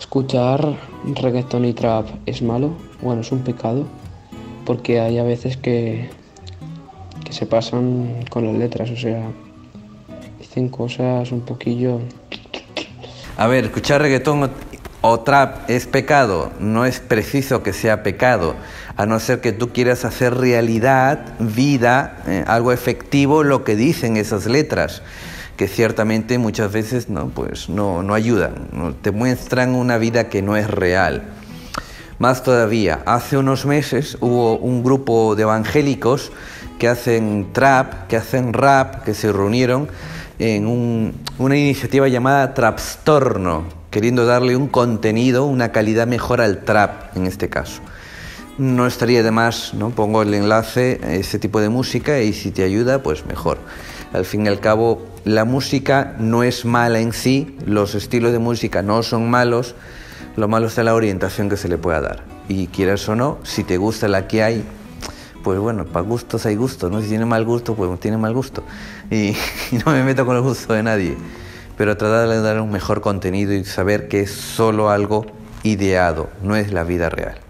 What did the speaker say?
¿Escuchar reggaetón y trap es malo? Bueno, es un pecado, porque hay a veces que se pasan con las letras, o sea, dicen cosas un poquillo... A ver, escuchar reggaetón o trap es pecado, no es preciso que sea pecado, a no ser que tú quieras hacer realidad, vida, algo efectivo, lo que dicen esas letras, que ciertamente muchas veces no ayudan, ¿no? Te muestran una vida que no es real. Más todavía, hace unos meses hubo un grupo de evangélicos que hacen trap, que hacen rap, que se reunieron en una iniciativa llamada Trapstorno, queriendo darle un contenido, una calidad mejor al trap en este caso. No estaría de más, ¿no? Pongo el enlace a ese tipo de música y si te ayuda, pues mejor. Al fin y al cabo, la música no es mala en sí, los estilos de música no son malos, lo malo está la orientación que se le pueda dar. Y quieras o no, si te gusta la que hay, pues bueno, para gustos hay gustos, ¿no? Si tiene mal gusto, pues tiene mal gusto. Y no me meto con el gusto de nadie, pero tratar de dar un mejor contenido y saber que es solo algo ideado, no es la vida real.